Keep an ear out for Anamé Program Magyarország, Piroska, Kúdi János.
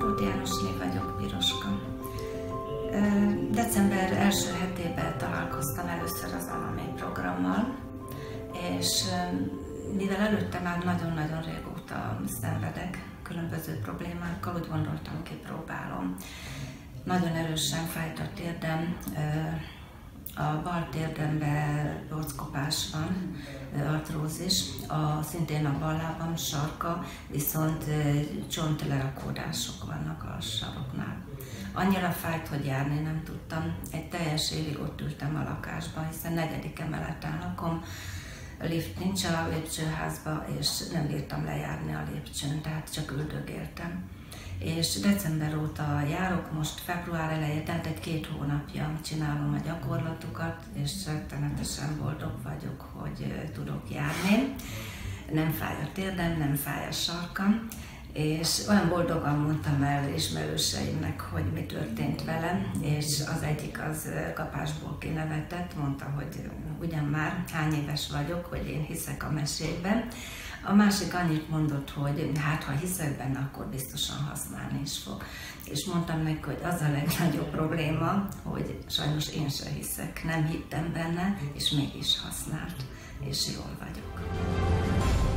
Kúdi Jánosné vagyok, Piroska. December első hetében találkoztam először az Anamé programmal, és mivel előtte már nagyon-nagyon régóta szenvedek különböző problémákkal, úgy gondoltam, kipróbálom. Nagyon erősen fájt a térdem, a bal térdemben bockopás van, artrózis, szintén a bal lábam sarka, viszont csontlerakódások vannak a saroknál. Annyira fájt, hogy járni nem tudtam. Egy teljes évig ott ültem a lakásban, hiszen negyedik emeleten lakom, lift nincs a lépcsőházba, és nem bírtam lejárni a lépcsőn, tehát csak üldögéltem. És december óta járok, most február elején, tehát egy-két hónapja csinálom a gyakorlatokat, és rettenetesen boldog vagyok, hogy tudok járni. Nem fáj a térdem, nem fáj a sarkam, és olyan boldogan mondtam el ismerőseimnek, hogy mi történt velem, és az egyik az kapásból kinevetett, mondta, hogy ugyan már hány éves vagyok, hogy én hiszek a mesékben. A másik annyit mondott, hogy hát ha hiszek benne, akkor biztosan használni is fog. És mondtam neki, hogy az a legnagyobb probléma, hogy sajnos én se hiszek, nem hittem benne, és mégis használt, és jól vagyok.